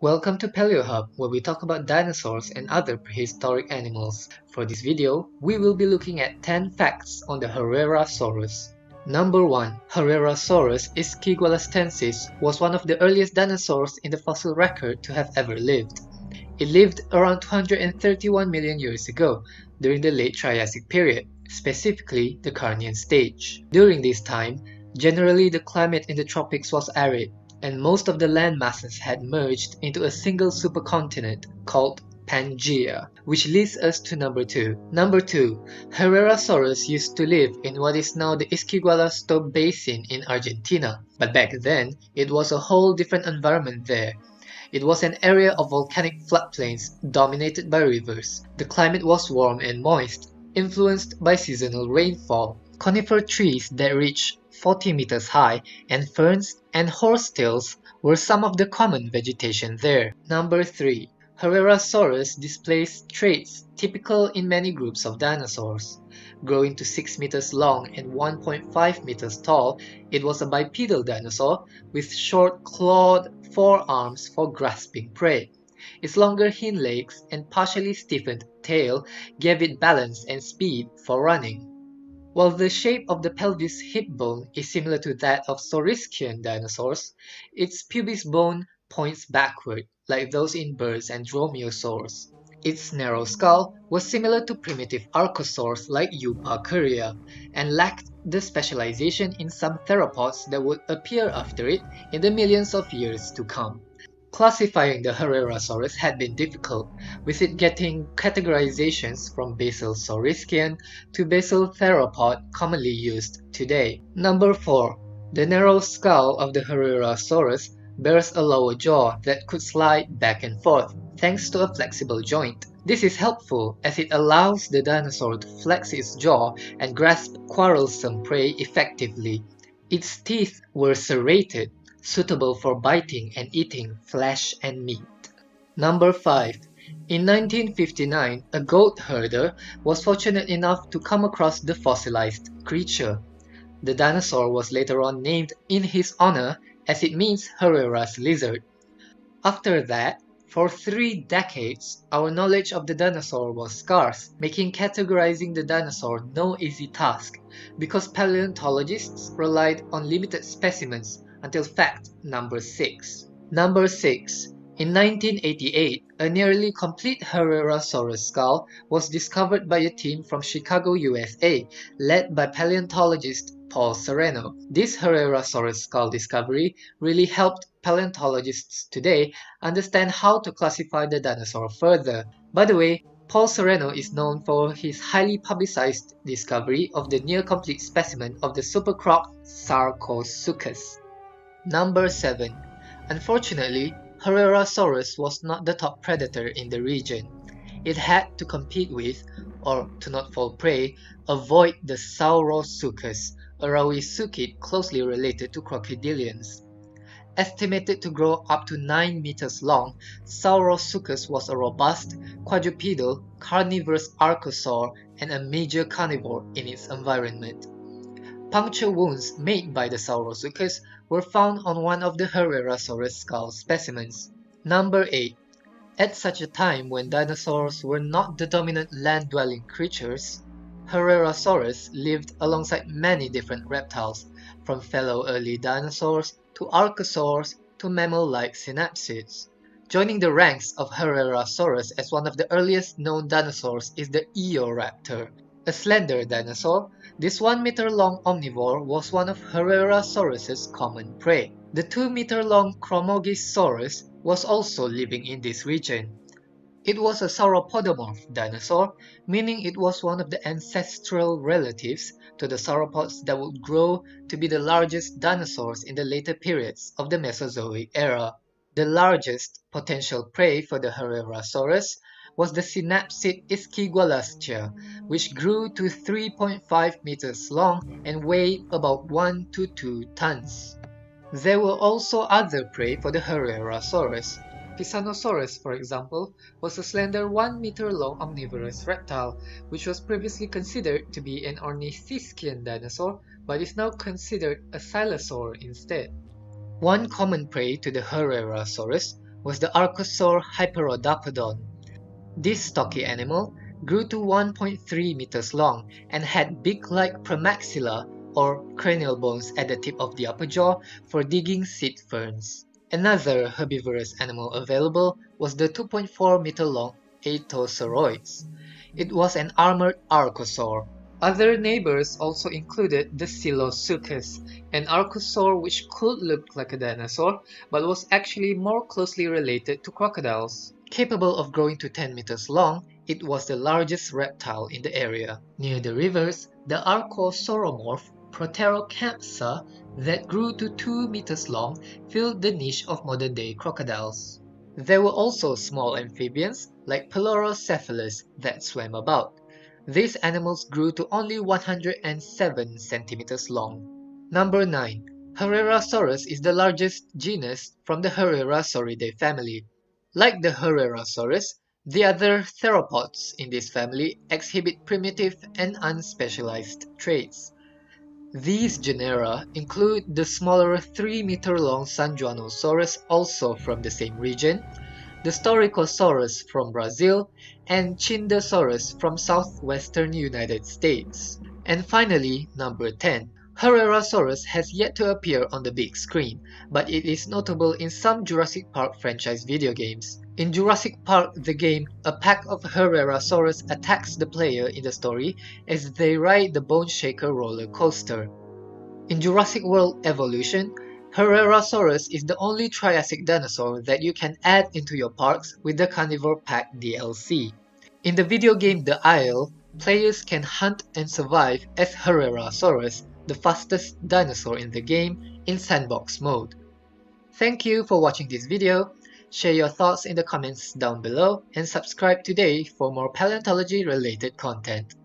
Welcome to PaleoHub, where we talk about dinosaurs and other prehistoric animals. For this video, we will be looking at 10 facts on the Herrerasaurus. Number 1. Herrerasaurus ischigualastensis was one of the earliest dinosaurs in the fossil record to have ever lived. It lived around 231 million years ago, during the late Triassic period, specifically the Carnian stage. During this time, generally the climate in the tropics was arid, and most of the land masses had merged into a single supercontinent called Pangaea, which leads us to number 2. Number 2. Herrerasaurus used to live in what is now the Ischigualasto Basin in Argentina, but back then it was a whole different environment there. It was an area of volcanic floodplains dominated by rivers. The climate was warm and moist, influenced by seasonal rainfall. Conifer trees that reached 40 meters high and ferns and horsetails were some of the common vegetation there. Number 3. Herrerasaurus displays traits typical in many groups of dinosaurs. Growing to 6 meters long and 1.5 meters tall, it was a bipedal dinosaur with short clawed forearms for grasping prey. Its longer hind legs and partially stiffened tail gave it balance and speed for running. While the shape of the pelvis hip bone is similar to that of Saurischian dinosaurs, its pubis bone points backward, like those in birds and dromaeosaurs. Its narrow skull was similar to primitive archosaurs like Euparkeria, and lacked the specialization in some theropods that would appear after it in the millions of years to come. Classifying the Herrerasaurus had been difficult, with it getting categorizations from basal Saurischian to basal theropod commonly used today. Number 4. The narrow skull of the Herrerasaurus bears a lower jaw that could slide back and forth, thanks to a flexible joint. This is helpful as it allows the dinosaur to flex its jaw and grasp quarrelsome prey effectively. Its teeth were serrated, suitable for biting and eating flesh and meat. Number 5. In 1959, a goat herder was fortunate enough to come across the fossilized creature. The dinosaur was later on named in his honor, as it means Herrera's lizard. After that, for 3 decades, our knowledge of the dinosaur was scarce, making categorizing the dinosaur no easy task, because paleontologists relied on limited specimens until fact number 6. Number 6. In 1988, a nearly complete Herrerasaurus skull was discovered by a team from Chicago, USA, led by paleontologist Paul Sereno. This Herrerasaurus skull discovery really helped paleontologists today understand how to classify the dinosaur further. By the way, Paul Sereno is known for his highly publicized discovery of the near-complete specimen of the supercrop Sarcosuchus. Number 7. Unfortunately, Herrerasaurus was not the top predator in the region. It had to compete with, or to not fall prey, avoid the Saurosuchus, a rawisuchid closely related to crocodilians. Estimated to grow up to 9 meters long, Saurosuchus was a robust, quadrupedal, carnivorous archosaur and a major carnivore in its environment. Puncture wounds made by the Saurosuchus were found on one of the Herrerasaurus skull specimens. Number 8. At such a time when dinosaurs were not the dominant land-dwelling creatures, Herrerasaurus lived alongside many different reptiles, from fellow early dinosaurs to archosaurs to mammal-like synapsids. Joining the ranks of Herrerasaurus as one of the earliest known dinosaurs is the Eoraptor. A slender dinosaur, this 1-meter-long omnivore was one of Herrerasaurus's common prey. The 2-meter-long Chromogisaurus was also living in this region. It was a sauropodomorph dinosaur, meaning it was one of the ancestral relatives to the sauropods that would grow to be the largest dinosaurs in the later periods of the Mesozoic era. The largest potential prey for the Herrerasaurus was the synapsid Ischigualastia, which grew to 3.5 meters long and weighed about 1 to 2 tons. There were also other prey for the Herrerasaurus. Pisanosaurus, for example, was a slender 1-meter-long omnivorous reptile, which was previously considered to be an ornithischian dinosaur, but is now considered a psilosaur instead. One common prey to the Herrerasaurus was the archosaur Hyperodapodon. This stocky animal grew to 1.3 meters long and had beak-like premaxilla or cranial bones at the tip of the upper jaw for digging seed ferns. Another herbivorous animal available was the 2.4 meter long Aetosauroids. It was an armored archosaur. Other neighbors also included the Sillosuchus, an archosaur which could look like a dinosaur but was actually more closely related to crocodiles. Capable of growing to 10 meters long, it was the largest reptile in the area. Near the rivers, the archosauromorph Proterocampsa that grew to 2 meters long filled the niche of modern-day crocodiles. There were also small amphibians like Pelorocephalus that swam about. These animals grew to only 107 centimeters long. Number 9. Herrerasaurus is the largest genus from the Herrerasauridae family. Like the Herrerasaurus, the other theropods in this family exhibit primitive and unspecialized traits. These genera include the smaller 3-meter-long Sanjuanosaurus, also from the same region, the Storicosaurus from Brazil, and Chindesaurus from southwestern United States. And finally, number 10. Herrerasaurus has yet to appear on the big screen, but it is notable in some Jurassic Park franchise video games. In Jurassic Park the game, a pack of Herrerasaurus attacks the player in the story as they ride the Bone Shaker roller coaster. In Jurassic World Evolution, Herrerasaurus is the only Triassic dinosaur that you can add into your parks with the Carnivore Pack DLC. In the video game The Isle, players can hunt and survive as Herrerasaurus, the fastest dinosaur in the game, in sandbox mode. Thank you for watching this video. Share your thoughts in the comments down below and subscribe today for more paleontology related content.